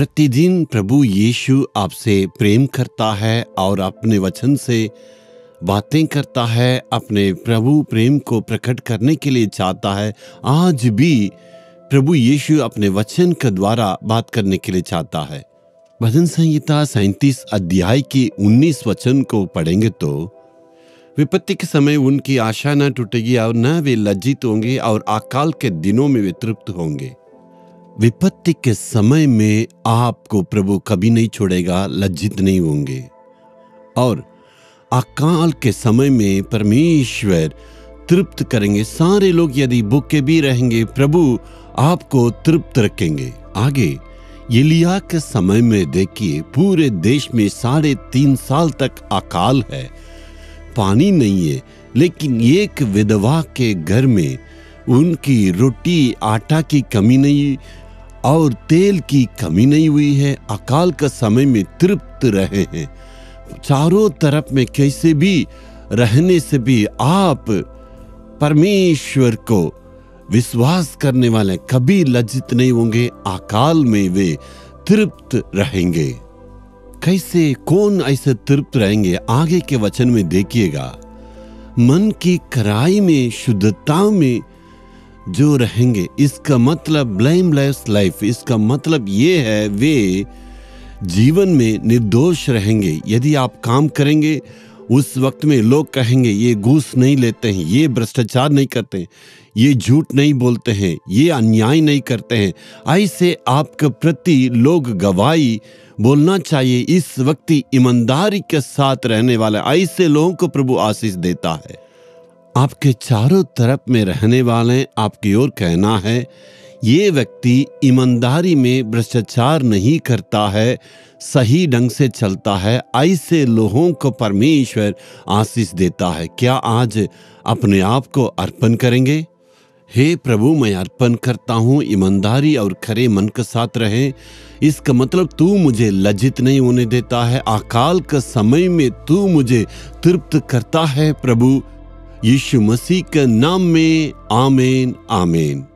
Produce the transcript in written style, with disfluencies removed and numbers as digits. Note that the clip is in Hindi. प्रतिदिन प्रभु यीशु आपसे प्रेम करता है और अपने वचन से बातें करता है। अपने प्रभु प्रेम को प्रकट करने के लिए चाहता है। आज भी प्रभु यीशु अपने वचन के द्वारा बात करने के लिए चाहता है। भजन संहिता 37 अध्याय की 19 वचन को पढ़ेंगे तो विपत्ति के समय उनकी आशा न टूटेगी और न वे लज्जित होंगे और अकाल के दिनों में वे तृप्त होंगे। विपत्ति के समय में आपको प्रभु कभी नहीं छोड़ेगा, लज्जित नहीं होंगे। और अकाल के समय में परमेश्वर तृप्त करेंगे। सारे लोग यदि भूखे भी रहेंगे, प्रभु आपको तृप्त रखेंगे। आगे एलिय्याह के समय में देखिए, पूरे देश में 3.5 साल तक अकाल है, पानी नहीं है, लेकिन एक विधवा के घर में उनकी रोटी आटा की कमी नहीं और तेल की कमी नहीं हुई है। अकाल का समय में तृप्त रहे हैं। चारों तरफ में कैसे भी रहने से भी आप परमेश्वर को विश्वास करने वाले कभी लज्जित नहीं होंगे। अकाल में वे तृप्त रहेंगे। कैसे, कौन ऐसे तृप्त रहेंगे? आगे के वचन में देखिएगा, मन की कराई में शुद्धता में जो रहेंगे, इसका मतलब ब्लेमलेस लाइफ। इसका मतलब ये है वे जीवन में निर्दोष रहेंगे। यदि आप काम करेंगे उस वक्त में लोग कहेंगे ये घूस नहीं लेते हैं, ये भ्रष्टाचार नहीं करते हैं, ये झूठ नहीं बोलते हैं, ये अन्याय नहीं करते हैं। ऐसे आपके प्रति लोग गवाही बोलना चाहिए। इस वक्त ईमानदारी के साथ रहने वाले ऐसे लोगों को प्रभु आशीष देता है। आपके चारों तरफ में रहने वाले आपकी ओर कहना है, ये व्यक्ति ईमानदारी में भ्रष्टाचार नहीं करता है, सही ढंग से चलता है। ऐसे लोगों को परमेश्वर आशीष देता है। क्या आज अपने आप को अर्पण करेंगे? हे प्रभु, मैं अर्पण करता हूँ, ईमानदारी और खरे मन के साथ रहें। इसका मतलब तू मुझे लज्जित नहीं होने देता है। अकाल के समय में तू मुझे तृप्त करता है। प्रभु यीशु मसीह के नाम में आमीन आमीन।